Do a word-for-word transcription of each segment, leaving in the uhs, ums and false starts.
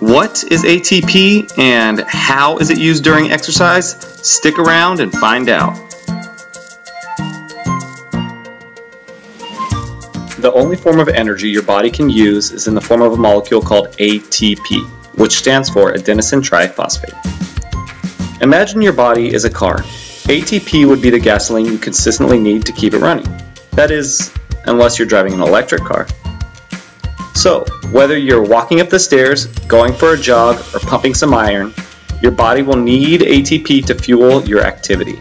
What is A T P and how is it used during exercise? Stick around and find out. The only form of energy your body can use is in the form of a molecule called A T P, which stands for adenosine triphosphate. Imagine your body is a car. A T P would be the gasoline you consistently need to keep it running. That is, unless you're driving an electric car. So, whether you're walking up the stairs, going for a jog, or pumping some iron, your body will need A T P to fuel your activity.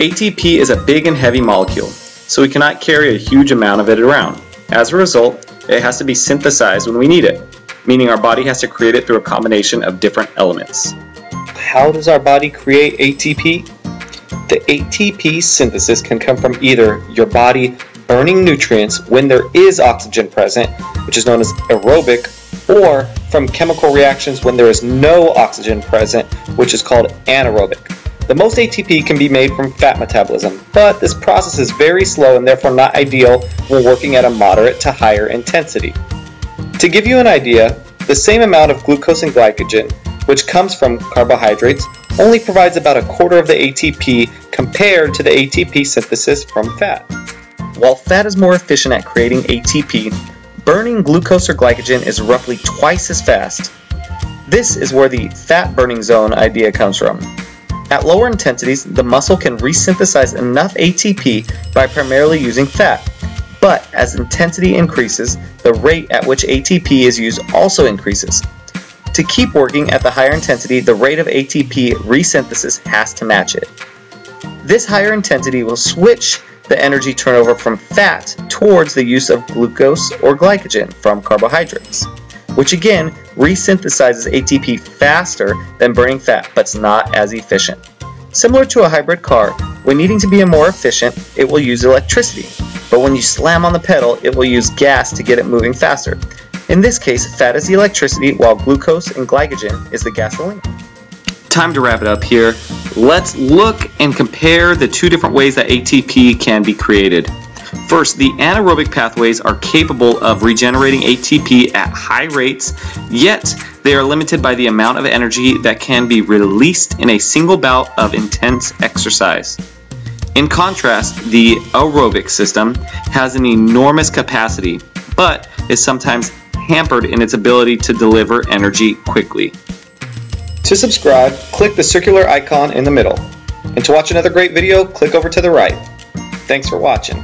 A T P is a big and heavy molecule, so we cannot carry a huge amount of it around. As a result, it has to be synthesized when we need it, meaning our body has to create it through a combination of different elements. How does our body create A T P? The A T P synthesis can come from either your body burning nutrients when there is oxygen present, which is known as aerobic, or from chemical reactions when there is no oxygen present, which is called anaerobic. The most A T P can be made from fat metabolism, but this process is very slow and therefore not ideal when working at a moderate to higher intensity. To give you an idea, the same amount of glucose and glycogen, which comes from carbohydrates, only provides about a quarter of the A T P compared to the A T P synthesis from fat. While fat is more efficient at creating A T P, burning glucose or glycogen is roughly twice as fast. This is where the fat burning zone idea comes from. At lower intensities, the muscle can resynthesize enough A T P by primarily using fat, but as intensity increases, the rate at which A T P is used also increases. To keep working at the higher intensity, the rate of A T P resynthesis has to match it. This higher intensity will switch the energy turnover from fat towards the use of glucose or glycogen from carbohydrates, which again resynthesizes A T P faster than burning fat, but it's not as efficient. Similar to a hybrid car, when needing to be more efficient, it will use electricity, but when you slam on the pedal, it will use gas to get it moving faster. In this case, fat is the electricity, while glucose and glycogen is the gasoline. Time to wrap it up here. Let's look and compare the two different ways that A T P can be created. First, the anaerobic pathways are capable of regenerating A T P at high rates, yet they are limited by the amount of energy that can be released in a single bout of intense exercise. In contrast, the aerobic system has an enormous capacity, but is sometimes hampered in its ability to deliver energy quickly. To subscribe, click the circular icon in the middle. And to watch another great video, click over to the right. Thanks for watching.